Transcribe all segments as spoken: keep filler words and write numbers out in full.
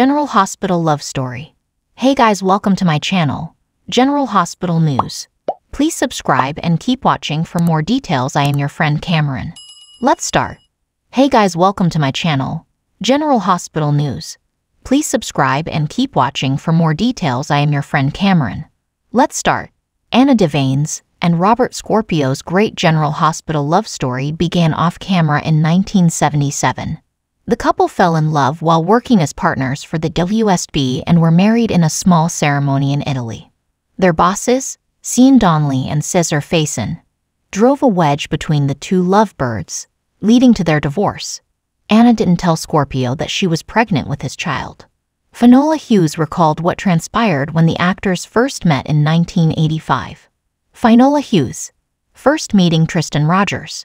General Hospital Love Story. Hey guys, welcome to my channel, General Hospital News. Please subscribe and keep watching for more details. I am your friend Cameron. Let's start. Hey guys, welcome to my channel, General Hospital News. Please subscribe and keep watching for more details. I am your friend Cameron. Let's start. Anna Devane's and Robert Scorpio's great General Hospital love story began off-camera in nineteen seventy-seven. The couple fell in love while working as partners for the W S B and were married in a small ceremony in Italy. Their bosses, Sean Donnelly and Cesar Faison, drove a wedge between the two lovebirds, leading to their divorce. Anna didn't tell Scorpio that she was pregnant with his child. Finola Hughes recalled what transpired when the actors first met in nineteen eighty-five. Finola Hughes, first meeting Tristan Rogers.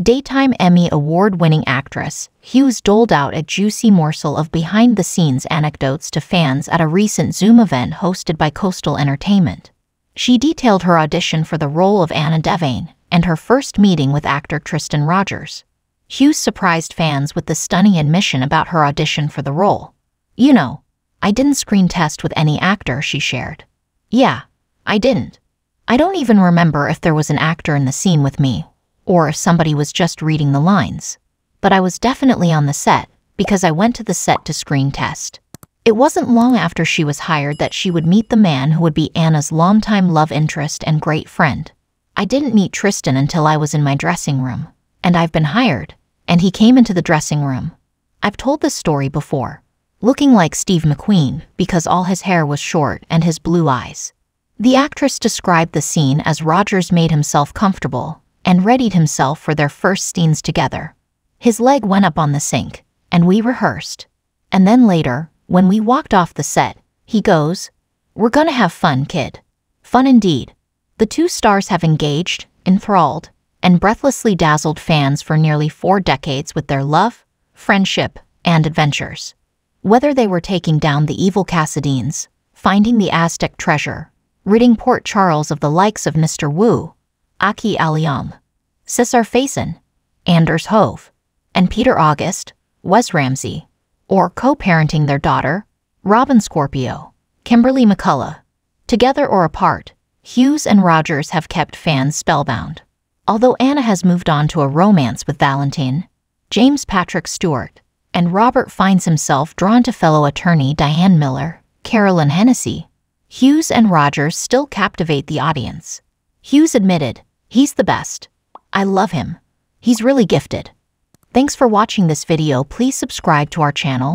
Daytime Emmy award-winning actress, Hughes doled out a juicy morsel of behind-the-scenes anecdotes to fans at a recent Zoom event hosted by Coastal Entertainment. She detailed her audition for the role of Anna Devane and her first meeting with actor Tristan Rogers. Hughes surprised fans with the stunning admission about her audition for the role. "You know, I didn't screen test with any actor," she shared. "Yeah, I didn't. I don't even remember if there was an actor in the scene with me, or if somebody was just reading the lines. But I was definitely on the set, because I went to the set to screen test." It wasn't long after she was hired that she would meet the man who would be Anna's longtime love interest and great friend. "I didn't meet Tristan until I was in my dressing room, and I've been hired, and he came into the dressing room. I've told this story before, looking like Steve McQueen because all his hair was short and his blue eyes." The actress described the scene as Rogers made himself comfortable and readied himself for their first scenes together. "His leg went up on the sink, and we rehearsed. And then later, when we walked off the set, he goes, 'We're gonna have fun, kid.'" Fun indeed. The two stars have engaged, enthralled, and breathlessly dazzled fans for nearly four decades with their love, friendship, and adventures. Whether they were taking down the evil Cassadines, finding the Aztec treasure, ridding Port Charles of the likes of Mister Wu, Aki Aliyam, Cesar Faison, Anders Hove, and Peter August, Wes Ramsey, or co-parenting their daughter, Robin Scorpio, Kimberly McCullough. Together or apart, Hughes and Rogers have kept fans spellbound. Although Anna has moved on to a romance with Valentine, James Patrick Stewart, and Robert finds himself drawn to fellow attorney Diane Miller, Carolyn Hennessy, Hughes and Rogers still captivate the audience. Hughes admitted, "He's the best. I love him. He's really gifted." Thanks for watching this video. Please subscribe to our channel,